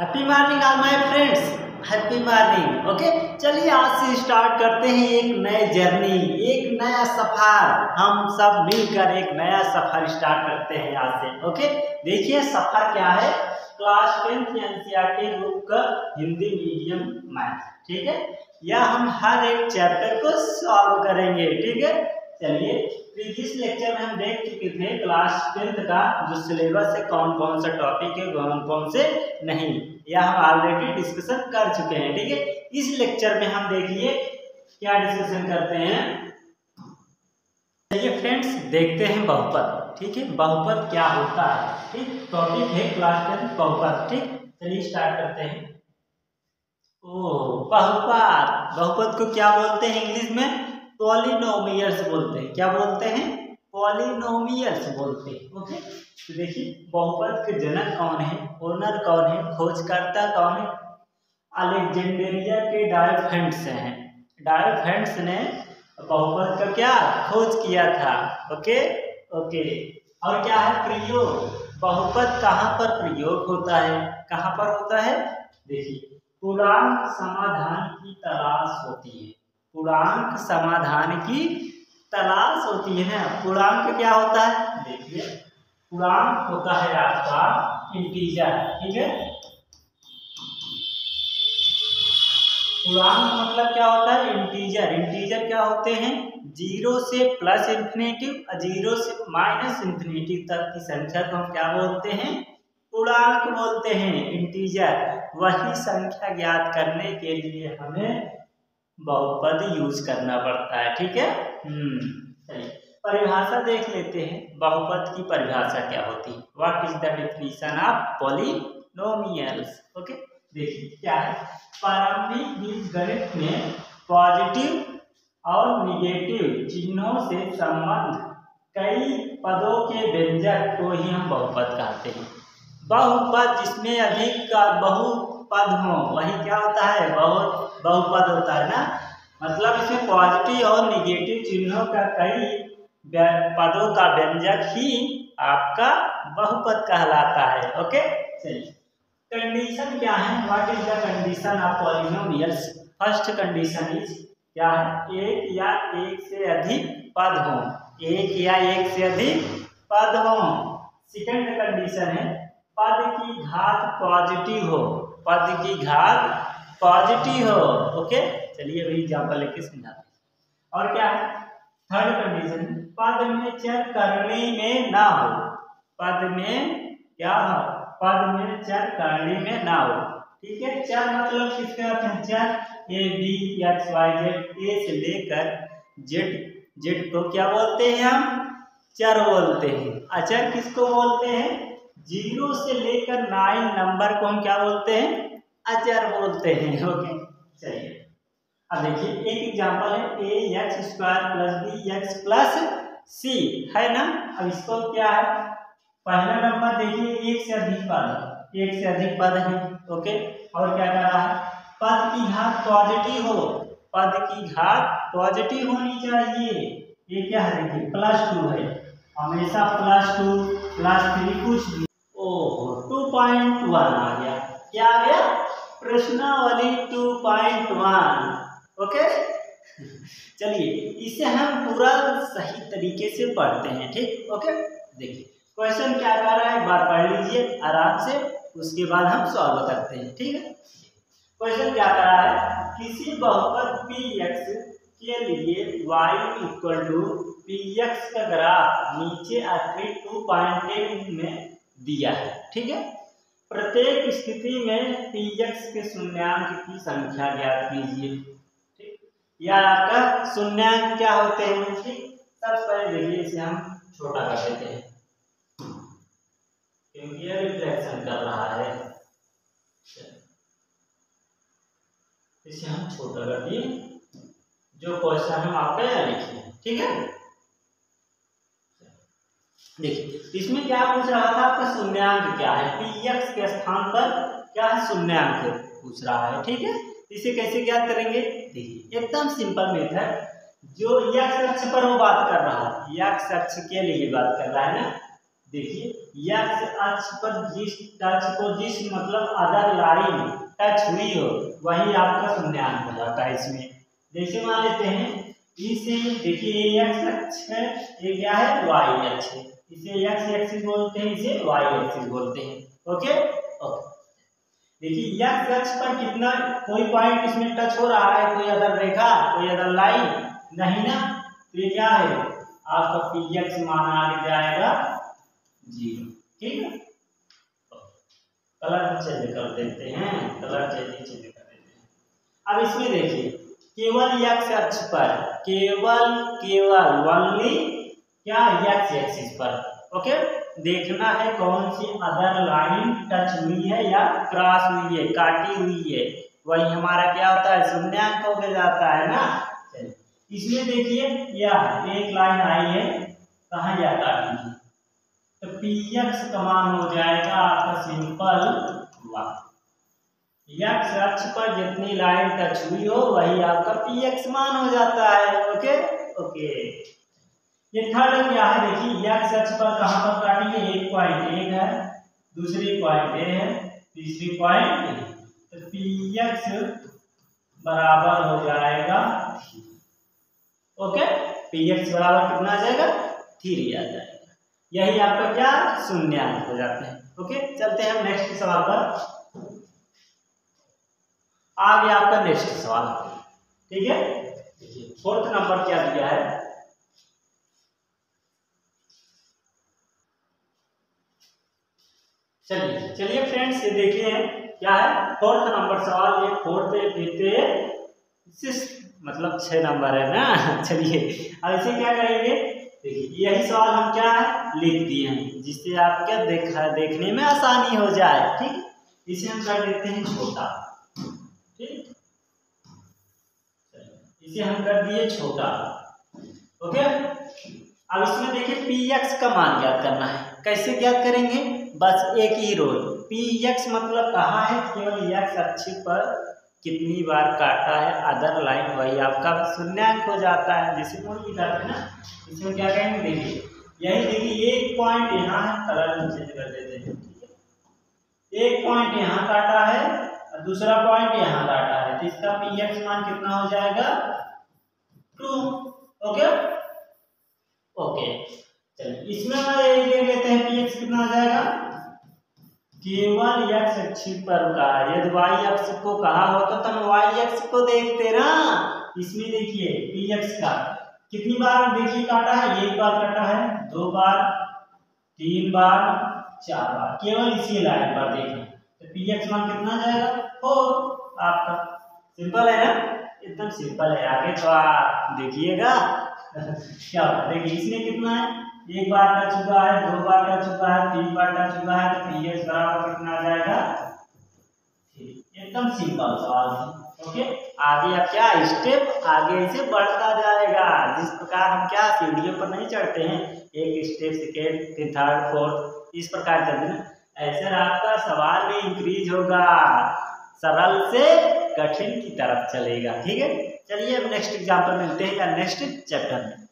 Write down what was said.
Happy morning all my friends, happy morning. Okay, चलिए आज से स्टार्ट करते हैं एक नए जर्नी, एक नया सफर। हम सब मिलकर एक नया सफर स्टार्ट करते हैं आज से। ओके, देखिए सफर क्या है। क्लास 10th एनसीईआरटी ग्रुप का हिंदी मीडियम मैथ, ठीक है, या हम हर एक चैप्टर को सॉल्व करेंगे, ठीक है। चलिए प्रीवियस लेक्चर में हम देख चुके थे क्लास 10th का जो सिलेबस है, कौन कौन से टॉपिक है, कौन कौन से नहीं, या हम ऑलरेडी डिस्कशन कर चुके हैं, ठीक है। इस लेक्चर में हम देखिए क्या डिस्कशन करते हैं। चलिए फ्रेंड्स देखते हैं बहुपद, ठीक है, बहुपद क्या होता है, ठीक। टॉपिक है क्लास 10 बहुपद, ठीक। चलिए स्टार्ट करते हैं। ओ बहुपद, बहुपद को क्या बोलते हैं इंग्लिश में? पॉलिनोमियल्स बोलते हैं। क्या बोलते हैं? पॉलिनोमियल्स बोलते हैं। ओके, तो देखिए बहुपद के जनक कौन है, ओनर कौन है, खोजकर्ता कौन है? अलेक्जेंड्रिया के डायोफेंट्स हैं। डायोफेंट्स ने बहुपद का क्या खोज किया था। ओके ओके, और क्या है प्रयोग, बहुपद कहाँ पर प्रयोग होता है, कहाँ पर होता है? देखिए पूर्णांक समाधान की तलाश होती है, पूर्णांक समाधान की तलाश होती है ना। पूर्णांक क्या होता है? देखिए पूर्णांक होता है आपका इंटीजर, ठीक है। पूर्णांक मतलब क्या होता है? इंटीजर। इंटीजर क्या होते हैं? 0 से प्लस इंफिनिटिव और 0 से माइनस इंफिनिटिव तक की संख्या को हम क्या बोलते हैं? पूर्णांक बोलते हैं, इंटीजर। वही संख्या ज्ञात करने के लिए हमें बहुपद यूज करना पड़ता है, ठीक है। चलिए परिभाषा देख लेते हैं। बहुपद की परिभाषा क्या होती है? What is the definition of polynomials. Okay, देखिए क्या है, प्रारंभिक बीजगणित में पॉजिटिव और निगेटिव चिन्हों से संबंध कई पदों के व्यंजक को ही हम बहुपद कहते हैं। बहुपद जिसमें अधिक का बहुपद हो वही क्या होता है? बहुपद होता है ना। मतलब इसमें पॉजिटिव और निगेटिव चिन्हों का कई पदों का व्यंजक ही आपका बहुपद कहलाता है। ओके, चलिए कंडीशन क्या है, what is the condition of polynomials. First condition is क्या है? एक या एक से अधिक पद हो, एक या एक से अधिक पद हो। सेकेंड कंडीशन है पद की घात पॉजिटिव हो, पद की घात पॉजिटिव हो। ओके, चलिए अभी एग्जाम्पल लेके समझाते हैं। और क्या है थर्ड कंडीशन? पद में चर करणी में ना हो, पद में क्या हो? पद में चर करणी में ना हो, ठीक है। चर मतलब किसका अर्थ है? चर A B X Y Z, A से लेकर जेड, जेड को क्या बोलते हैं हम? चर बोलते हैं। अचर किसको बोलते हैं? 0 से लेकर 9 नंबर को हम क्या बोलते हैं? अचर बोलते हैं। ओके, चलिए अब देखिए एक एग्जांपल है, A X square plus B X plus C, है ना। अब इसको क्या है, पहला नंबर देखिए एक से अधिक पद, एक से अधिक पद है। ओके, और क्या कर रहा है? पद की घात पॉजिटिव हो, पद की घात पॉजिटिव होनी चाहिए। ये क्या है? देखिए +2 है, हमेशा +2 +3 कुछ भी। ओह 2.1 आ गया। क्या आ गया? प्रश्नावली 2.1। ओके, चलिए इसे हम पूरा सही तरीके से पढ़ते हैं, ठीक। ओके, देखिए क्वेश्चन क्या कह रहा है, एक बार पढ़ लीजिए आराम से, उसके बाद हम सॉल्व करते हैं, ठीक है। क्वेश्चन क्या कह रहा है, किसी बहुपद px के लिए y इक्वल टू px का ग्राफ नीचे आकृति 2.10 में दिया है, ठीक है। प्रत्येक स्थिति में px के शून्यांक की संख्या ज्ञात कीजिए, ठीक। या आपका शून्यांक क्या होते हैं, ठीक। सबसे पहले देखिए इसे हम छोटा कर देते हैं क्योंकि यह रिफ्लेक्शन कर रहा है, इसे हम छोटा कर दिए। जो क्वेश्चन हम आपका यहाँ लिखे, ठीक है। देखिए इसमें क्या पूछ रहा था, आपका शून्यांक क्या है, px के स्थान पर क्या है शून्यांक पूछ रहा है, ठीक है। इसे कैसे ज्ञात करेंगे? देखिए एकदम सिंपल मेथड, जो x अक्ष पर वो बात कर रहा है, x अक्ष के लिए बात कर रहा है ना, देखिए एक्स अक्ष पर जिस टच को जिस मतलब अगर लाड़ी में टच हुई हो वही आपका शून्यांक हो जाता है। इसमें जैसे मान लेते हैं इसे देखिए एक्स अक्ष है, ये क्या है वाई अक्ष है, इसे एक्स एक्सिस बोलते हैं, इसे वाई एक्सिस बोलते हैं। ओके ओके, देखिए एक्स अक्ष पर कितना कोई पॉइंट इसमें टच हो रहा है, कोई अदर रेखा कोई अदर लाइन नहीं ना, तो ये क्या है आपका पी एक्स माना जाएगा जीरो। ठीक है, कलर चेंज कर देते हैं, कलर चेंज कर देते हैं। अब इसमें देखिए केवल एक्स अक्ष पर केवल ओनली क्या एक्स एक्सिस पर ओके देखना है कौन सी अदर लाइन टच हुई है या क्रॉस हुई है काटी हुई है, वही हमारा क्या होता है शून्यांक हो जाता है ना। चलिए इसमें देखिए यह एक लाइन आई है कहाँ या काटी है, तो पी एक्स का मान हो जाएगा आपका सिंपल वाई। एक्स अक्ष पर जितनी लाइन टच हुई हो वही आपका पी एक्स मान हो जाता है। ओके ओके, ये थर्ड क्या है देखिए एक्स अक्ष पर कहाँ पर काटी है, एक पॉइंट एक है, दूसरी पॉइंट ए है, तीसरी पॉइंट ए, तो पी एक्स बराबर हो जाएगा ओके, पी एक्स बराबर कितना आ जाएगा थ्री आ जाएगा, यही आपका क्या शून्यांक हो जाते हैं। ओके चलते हैं नेक्स्ट सवाल पर, आगे आपका नेक्स्ट सवाल ठीक है। फोर्थ नंबर क्या दिया है, चलिए चलिए फ्रेंड्स ये देखिए क्या है फोर्थ नंबर सवाल, ये फोर्थ फिफ्थ मतलब 6 नंबर है ना। चलिए अब इसे क्या करेंगे देखिए यही सवाल हम क्या है लिख दिए हैं जिससे आप क्या देखने में आसानी हो जाए। ठीक, इसे हम कर देते हैं छोटा, ठीक इसे हम कर दिए छोटा। ओके अब इसमें देखिए पी एक्स का मान ज्ञात करना है, कैसे ज्ञात करेंगे बस एक ही रोल, पी एक्स मतलब कहाँ है केवल एक्स अक्ष पर कितनी बार काटा है अदर लाइन वही आपका शून्यांक हो जाता है, जिसे मूल की बात है ना। इसमें क्या कहेंगे देखिए यही देखिए एक पॉइंट यहाँ है, कलर चेंज कर देते हैं ठीक है, एक पॉइंट यहाँ काटा है और दूसरा पॉइंट यहाँ काटा है, तो इसका पी एक्स मान कितना हो जाएगा 2। ओके ओके चलिए इसमें हम ले लेते हैं पी एक्स कितना आ जाएगा, केवल एक्स अक्ष पर का यदि वाई अक्ष को कहा हो तो तुम वाई अक्ष को देखते ना। इसमें देखिए पी एक्स का कितनी बार देखिए काटा है, एक बार काटा है, दो बार, तीन बार, चार बार, केवल इसी लाइन पर देखिए, तो पी एक्स मान कितना जाएगा 4 आपका। सिंपल है ना, एकदम सिंपल है। आगे थोड़ा देखिएगा क्या होगा, देखिए इसमें कितना है, एक बार टच हुआ है, दो बार टच हुआ है, तीन बार टच हुआ है, तो पी एक्स बराबर कितना आ जाएगा ठीक, एकदम सिंपल सवाल है। ओके आगे अब क्या स्टेप आगे इसे बढ़ता जाएगा, जिस प्रकार हम क्या सीढ़ियों पर नहीं चढ़ते हैं एक स्टेप सेकेंड फिर थर्ड फोर्थ इस प्रकार चलते ना, ऐसे आपका सवाल भी इंक्रीज होगा, सरल से कठिन की तरफ चलेगा। ठीक है चलिए अब नेक्स्ट एग्जाम्पल मिलते हैं या नेक्स्ट चैप्टर में।